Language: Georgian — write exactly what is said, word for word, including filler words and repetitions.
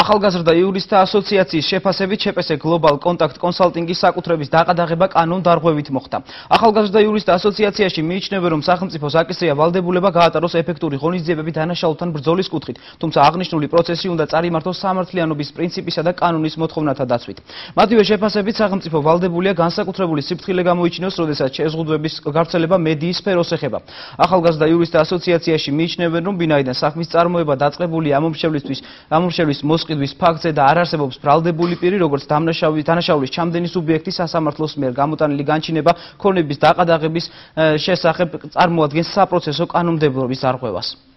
ახალგაზრდა იურისტთა ასოციაციის შეფასებით შეპესე Global Contact consulting-ის საკუთრების დაყადაღება კანონ დარღვევით მოხდა. ახალგაზრდა იურისტთა ასოციაციაში მიიჩნევენ, რომ სახელმწიფოს აკისრია ვალდებულება გაატაროს ეფექტური ღონისძიებები დანაშაულთან ბრძოლის კუთხით, თუმცა აღნიშნული პროცესი უნდა წარიმართოს სამართლიანობის პრინციპისა და კანონის მოთხოვნათა დაცვით. მათივე შეფასებით სახელმწიფო ვალდებულია განსაკუთრებული სიფრთხილე გამოიჩინოს, როდესაც შეზღუდვების გავრცელება მედიის სფეროს ეხება. ახალგაზრდა იურისტთა ასოციაციაში მიიჩნევენ, რომ ვინაიდან საქმის წარმოება დაწყებული ამომრჩევლისთვის ამომრჩევლის მის ფაქტზე და არ არსებობს ბრალდებული პირი, როგორც დანაშაულის ჩამდენი სუბიექტის სასამართლოს მიერ გამოტანილი განჩინება ქონების დაყადაღების შესახებ წარმოადგენს საპროცესო კანონმდებლობის დარღვევას.